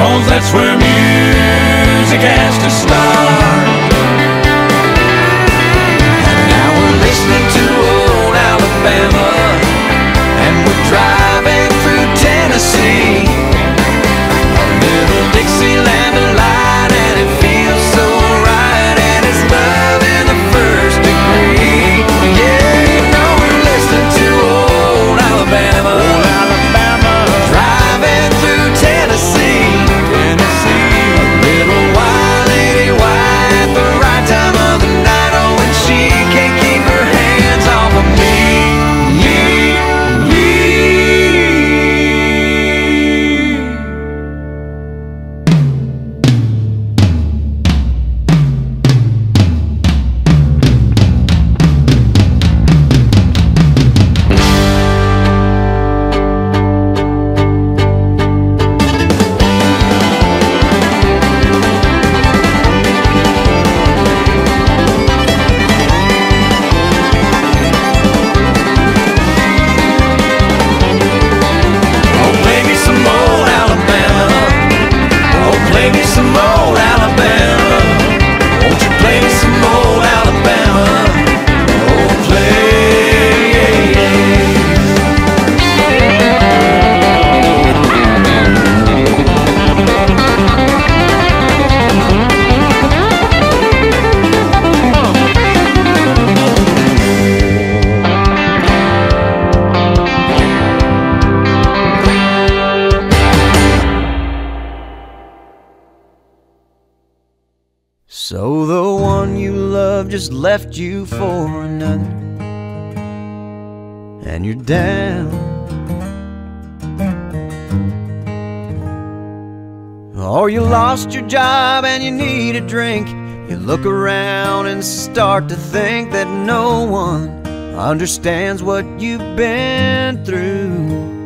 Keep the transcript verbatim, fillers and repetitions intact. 'cause that's where music has to start. And now we're listening to old Alabama, and we're driving through Tennessee, a little Dixieland delight, and it feels so right, and it's love in the first degree. Yeah, you know we're listening to old Alabama, old Alabama, driving through Tennessee, Tennessee, a little wild lady, why at the right time of the night, oh, and she can't keep her hands off of me, me, left you for another, and you're down, or you lost your job and you need a drink. You look around and start to think that no one understands what you've been through.